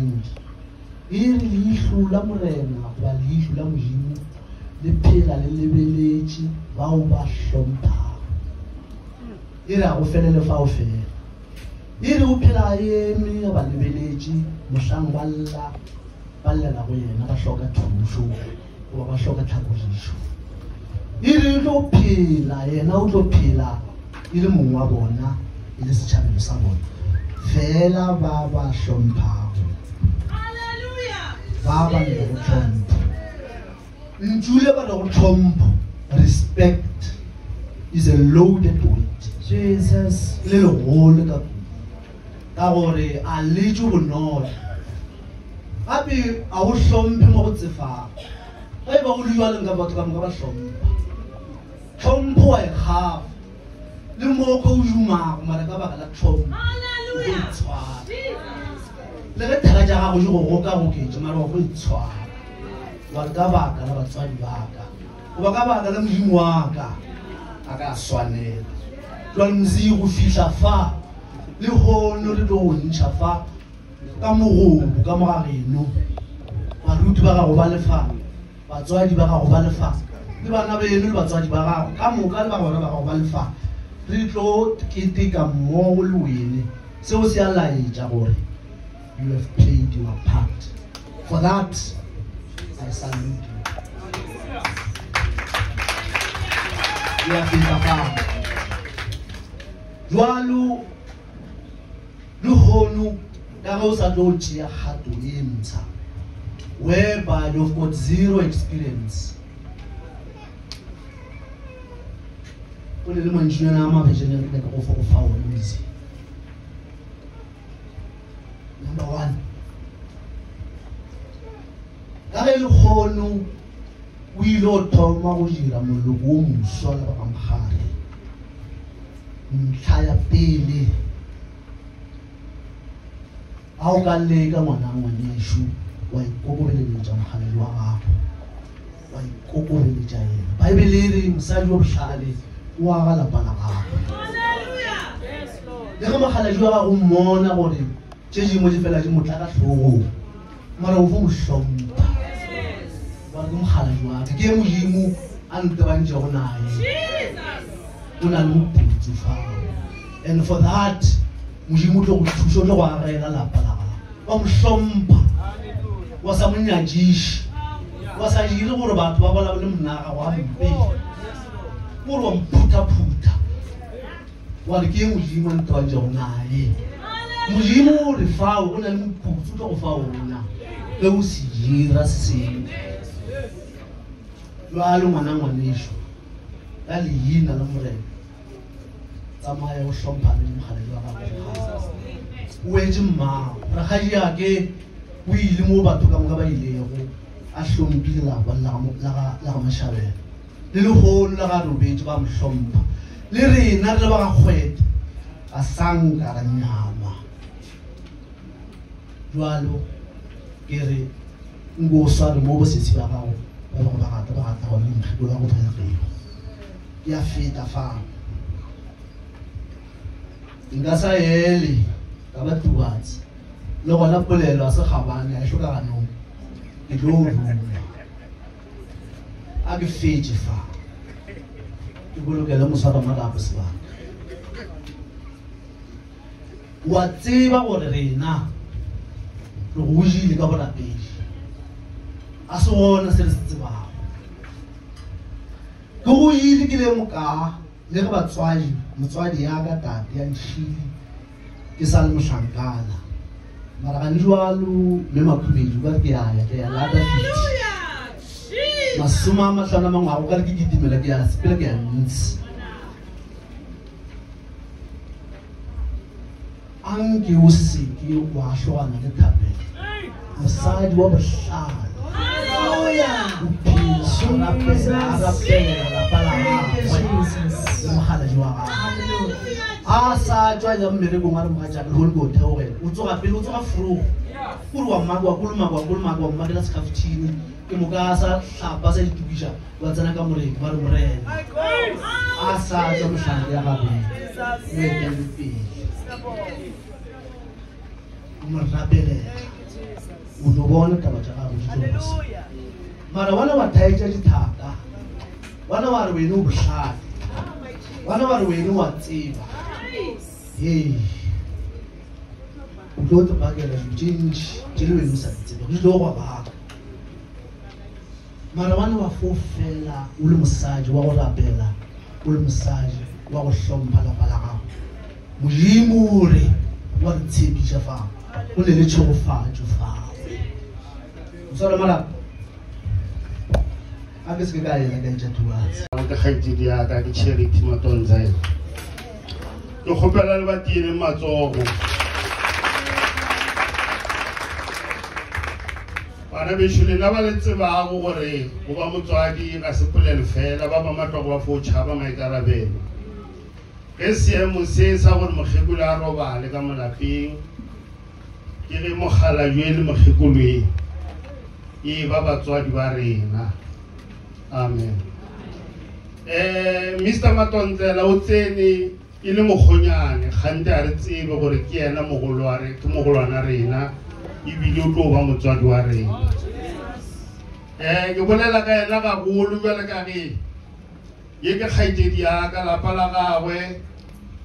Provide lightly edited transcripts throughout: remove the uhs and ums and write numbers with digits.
mind. Irishu la murena, walishu la mujimu, lepela lelebelechi, wauba shomta. Ira ufele lefa ufele. Iri upela yemi, walebelechi, musangwala, wala na wena, bashoka tamushu, wabashoka tamushu. Iri utopila, yena utopila, iri mungwabona, iri sichabili sabona. Vela baba shomta. Baba respect is a loaded weight. Jesus, little hold up. Tawore a little nod. Happy our son Pimotifa. I will you all about Gamashom. Tompo I have. The more go you mark, Madagaba Tom. Hallelujah. Let the Raja who walk out with tomorrow with Swa. Wagabaka, Swanbaka. Wagabaka, Muaka. I got Swanade. Ramsey who fish afar. The whole little in Shafa. Kamu, Gamari, no. But Rutbara of Balafa. But Zwadibara of Balafa. The Banabe, but Zwadibara. Kamu, Kalba of Balafa. Retort, Kitty, a mole win. So see a lie, Jabori. You have played your part. For that, I salute you. You have been performed. Joalu, Luhonu, Darosa Dochia had to aim, whereby you've got zero experience. What a little engineer, I'm a visionary, like over of our music. Number one. Karel Honu, we Lord Toma Ujira Mulugum, son of Amhari. Mkaya Pele. Augalega Manawaneshu, why Coco Religion Halua. Why Coco Religion. Bible reading, Sajo Shadi, Wara Banaka. Hallelujah! Yes, Lord. The Mahalajua Umona or him. Changing what you fell as you would like us to go. Marovo Shom, Bagum Halua, the game you move and the one Jonah. Jesus! And for that, Mujimuto to show the war and la palabra. Shomp was a minajish. Was I you about Babalumna? One big. More on Puta Puta. What game you went to Jonah? Mujimu refau ona mputu ofau na leu sijira sini lwalu manango nisho ali yina la mure tsamaye o shompane mkhalelwa ka Jesu uenje ma rakhaya ke uile mo batho ka mongaba ilego a hlompila la mashabela le loholo la ga robetsi ba mhlompa le rena re ba ga khwete asanga ra nyama Joalo, Gere, Ngosa, the Mobus is Barao, Barata, or Lingula. Your feet are found. In Gaza, Eli, about 2 words. No one up below as a Havana, I should have known. The glory. I be faged far. You will look at almost out of Madame's back. Whatever would they now? The Wuji, the governor page. I saw on a sensitive bar. The Wuji, the Gilemoka, never about Swahili, Mutwadi Agata, and she is Almushankana. Maranjualu, Memakubi, Bergia, they are rather feet. Masuma Mashanama, our Gigi de Melagia, Spilagans. Anki usiki washwa na thabela aside wa bashal haleluya uphiso na pesa la palabra Jesus mahala jwa asa jwa ya mmere go mara mmaja go go theogela utsoga pele utsoga furu furu wa magwa kuluma magela skafutini ke mukasa hlapa se dikisha wa tsana ka moreng ba moreng asa jwa mshandi ya gabe we ke mpi Thank you, Jesus. unooneka machahabu haleluya mara wana wataija jitaka wana warwenu ubushaka wana warwenu watsiba hey uloto bagela jinji jilwe musatsiba kujlokwa baka mara wana wafofela ulimusaji wa orabela ulimusaji wa kuhlompha la balaka mujimure wa tsibi chafa ulele chofa chofa solo mala abese kale ngenja tuwazi ka khajidi ya ta di charity matonzayo yo khopela le batile matsogo bana be shule la ba letse ba go gore go ba motswadi ga sepolelo fela ba ba matlogo ba fo tshaba maikarabelo ese mose sa gore moghebula robale ka molapeng ke re moghala jwele moghekolwe e ba batswadi ba rena amen Mr Matonzela o tsene ile mogonyane gante a re tsebe gore ke yena mogolo wa re ke mogolwana rena e bile o tlo ba motswadi wa rena ke bolela ka yena ka golo jwale ka re ye ke khaitedi ya ka lapa la gawe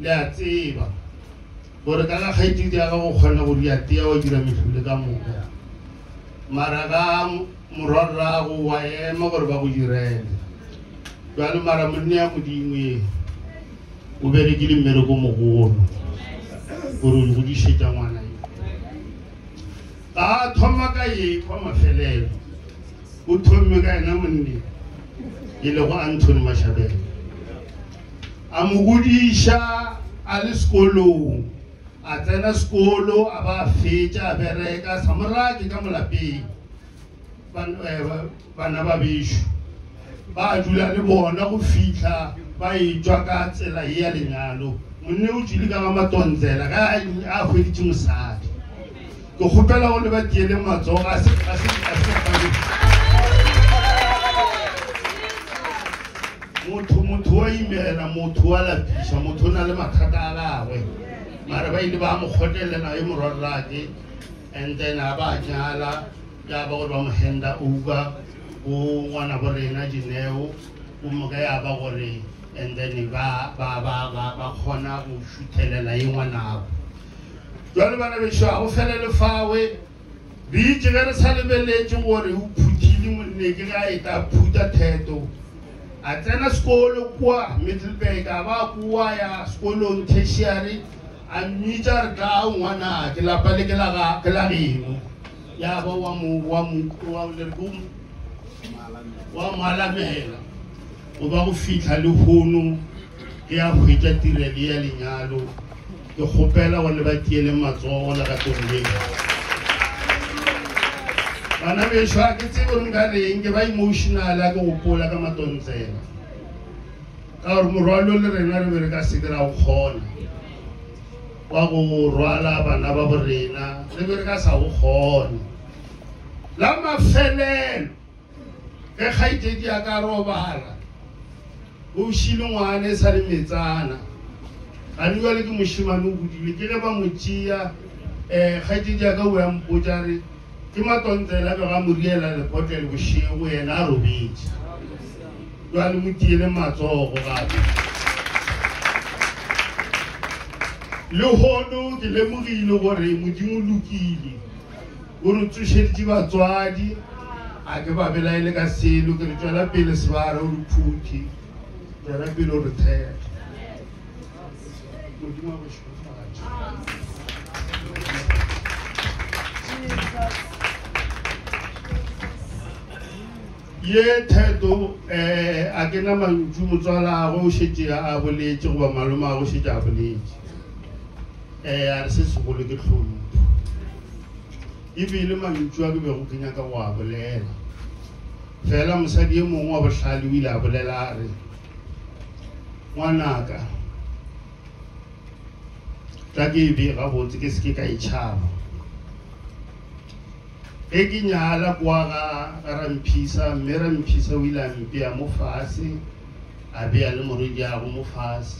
le a tseba gore ka ga khaitedi ya go khona go di a tia wa dira mefule ka moka maragam murarra go wa ema gore ba go direle jalo mara munne ya modingwe o bere ke le mmere go mogolo gore go di sheta ngwana a thoma ka ye kwa mafelelo o thomme ka ena munne ile go Anthony Mashabela amugudisha ali skolo atena skolo aba fetja bereka samraki ka molapi bana ba bisho ba jula le bona go fitla ba itswa ka tsela ya lenyalo munne o jilika ga Matonzela ga a feditse mosadi go khopela go le ba diele matsogo a se motho wa imela motho wa la pisha motho na le mathata a lawe mara ba ile ba mo khotelela e mororrake and then aba jala ya ba go ba mo henda uba o ngwana gore na jineo o mo ga ya ba gore and then ba khona go shuthelela e ngwana jalo bana be sha o felele fawe bi jere salebeletse gore o phutile mo ne ke ga eta phuta theto atena skolo kwa Middleburg aba kwa ya skolo tertiary amnitar ga ngwana ke la pale ke la ga ke la rimo ya ba wa le boom wa malamela o ba go fitla le hono ya go itja tireli ya lenyalo ke khopela go le ba tiele matsogo la ka tlhombe bana be shwa ke tsebo ngare nge ba emotional a go pola ka Matonzela ka hore morwalo le rena re bere ka sekela go khona wa go rwala bana ba borena re bere ka sa go khona la mafelelo ke khaitedi ya ka robala o shilongwane sa re metsana ga nwa le ke moshimane o budile ke le ba mochia khaitedi ya ka o ya mpojare ke Matonzela ba ga muriela le hotel go shewe yena robitse yo a le mutiele matsogo gape le hono ke le murilo gore modimo lukile gore tshedi batswadi a ke ba belaile ka selo ke tswela pele swara o luphuti tswela pele o rethe modimo ba shwa ye theto a ke na manju motswala go shetse a boletse go ba maloma go shetse a boletse a re se segolo ke tlhomo e bile manju a ke be go kenya ka wa bolela fela mosadi e mongwe wa bohlali o ile a bolela a re ngwanaka tla ke be ga botse ke se ke ka itshaba ekinya la kwaga ramphisa meramphisa wila mpia mofase abe a le moredi a go mofase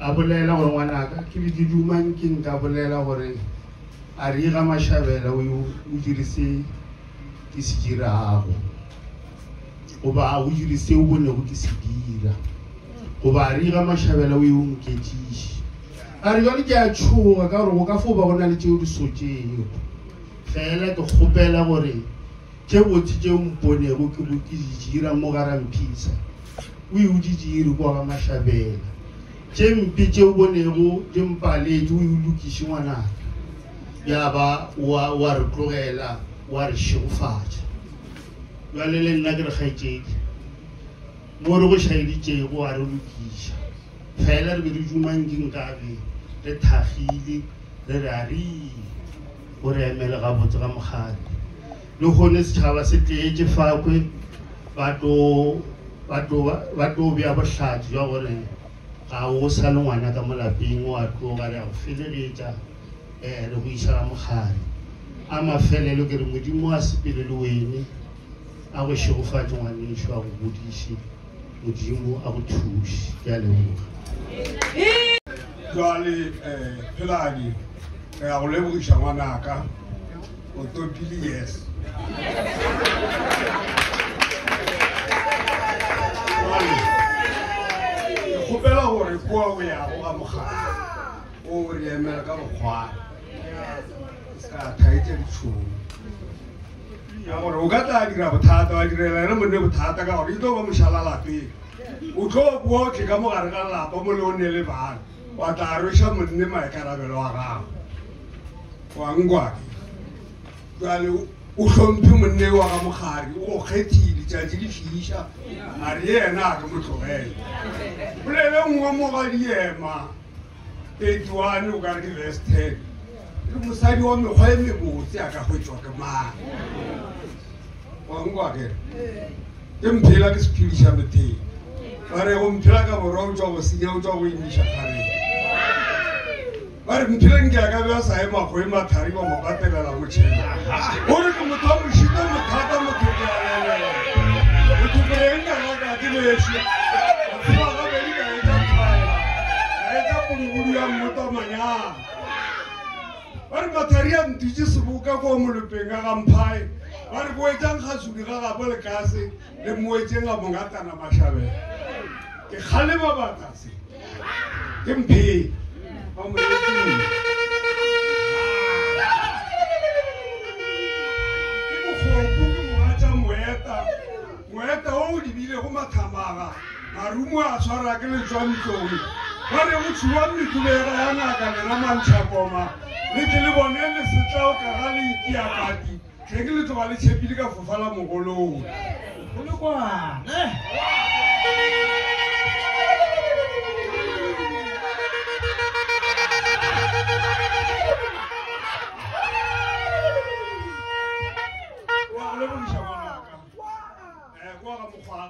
abolela gore ngwana ka ke bididumang ke nka bolela gore Ariga Mashavela, we receive this Girao. Over we receive one of this Gira. Over Ariga Mashavela, we won't get it. I really get true. I got a walk for one attitude to suit you. Fella to Hopella worry. Jewot Jim Pony, Woki Gira Mogaram Pizza. We would Giru Mashavela. Jim Picho Bonero, Jim Palais, we look Ishwana. Yaba war Cruella, war Shofat. Valelen Nagra Hajik. Morosh Hajik, war Lukish. Feller with Jumanjin Gavi, the Tahili, the Rari, or a Melabotram had. No honest Havas at the age of Falcon, but oh, what will be our charge? Your our salon and Agamala being what over our federator and Wisham had. I'm a fellow looking with you more spirit away. I will show fat one issue of Buddhism. Would you have a truce? Jolly Pilani, I will live with Shamanaka for 20 years. Who better were a poor way out over the American Hua? Yamu gata grab tata grab tata ga rito mshala lati uko bo kigamo argala pomolo nele ba wa tarisha munne ma karabelo aga wa ngwa galu ukhompi munne wa ga mkhari o khetile tjadi di fisha ari yena ka mutshobela bulele ngomo ga diema etwane o ka divest Musadi wa mekgwa e mebotse a ka hwetswa ke mang. Wa ngwa ke. Ke mphela ke sephiri sa meteng. Ba re go mphela ka borong tswa go senya o tswa go imisha khare. Ba re mphela ke ka ba sa ema go ema thari ba mo katelela go tshela. O re ke motho o shita mo thata mo thukela. O thukela ka ga ke le tshi. Ba ga ba le ka eta tsaya. Eta pungulu ya motho manya. But Batarian teaches Buka for Mulupinga Rampai, but Guetan has to be Rabalacasi, the Muetana Mongatana Mashabe, the Haleva Batasi, MP, Mueta, old Villa Humatamara, Maruma, Saragan John Tony, but I would want me to wear Anaka and Raman Chapoma. Little one else is out a rally, dear party. Take a little while it's a big of Falamogolo.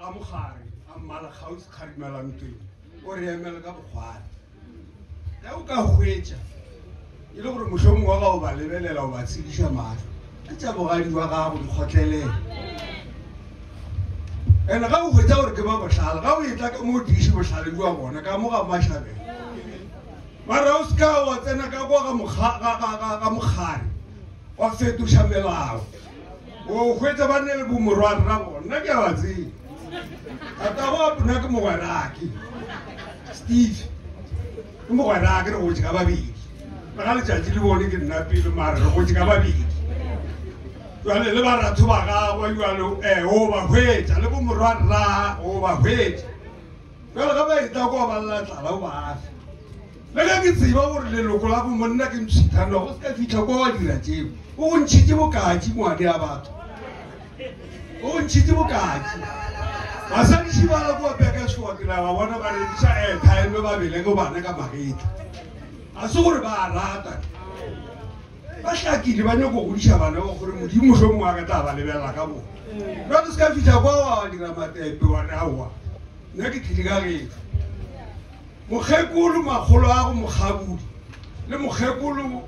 I'm Malakhouse Karimalantu, or Emelgabhar. Now go wait. You look at Mushum Walla, Level of Sishama. It's a boy who are out of hotel. And how without Kababashal, how is like a mood issue was Halibuan, a Gamora Mashabe. Maroska was an Agawaka Mukhari or said to Shamela. Oh, wait a banel Bumuran Ramon, Nagawazi. Atawap Nakamuaraki. Steve Muaraki, which Gababi. I just wanted to not be the matter of which I be. You are a little Tuaga, where you are overweight, a little Murad overweight. Well, I talk about that. I love that. Let me see over the local Munakim Chitano, if it's a boy in a team. Oh, Chitibukaji, what they are about. Oh, Chitibukaji. Masani Shiva Beggars walking around one of our entire time over the Lego Banaka. Azure ba rata ba shakile ba nyoko go disha bana gore modimo so mo ga taba lebela ka bo ba tse ka fitla kwa wa dira matepe wa nawa nna ke tligare mo khekulu magolo a go moghabudi le mo khekulu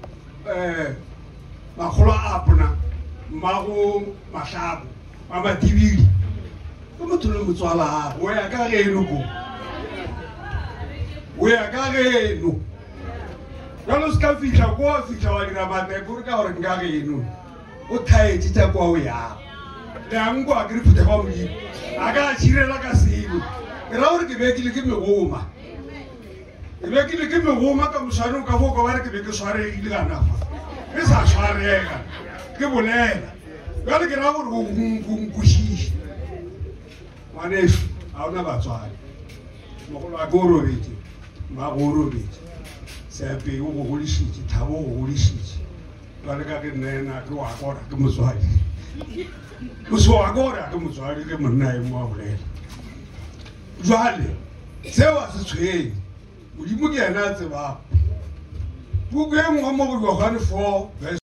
magolo a apna mago mashabu ba matibili go motho mo tswala go ya ka re no go we ya ka re no Jalo ska ficha kwa ficha wagira bana kurka oranga yenu. Utai tita kwa uya. Leangu agripu te bamuji. Aga chire la kasibu. Rauri kibeki kimi woma. Kibeki kimi woma kamusanu kavo kwa wale kibeki sware idila nafa. Esa swarega. Kibulela. Gale kirawo ngungushi. Manefu awuna batswari. Mokolo agoro beti. Magoro beti. Sepe ugo holishiti, tabo holishiti. Baraka kene na kwa agora kumuzwari. Kuso agora kumuzwari kemana imwawule. Zwale, sewa sitshwe. Ulimuke na tseba. Bugwe ngomogwe kwa 4 verse